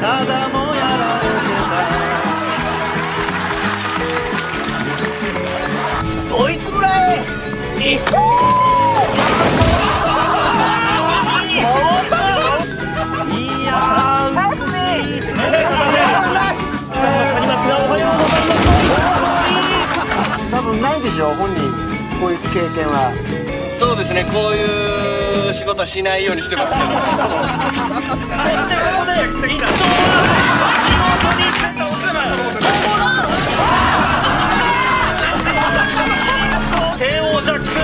ただもやられてた。追いつくらえ。いっいやー美しい締めわかりますが、おはようございます。多分ないでしょう、本人こういう経験は。そうですね、こういう仕事はしないようにしてますけど。そしてここで一度リモートに行ったおじゃない帝王ジャック意識。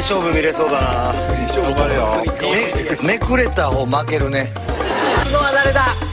勝負見れそうだな。勝負あるよ。めくれた方負けるね。次は誰だ。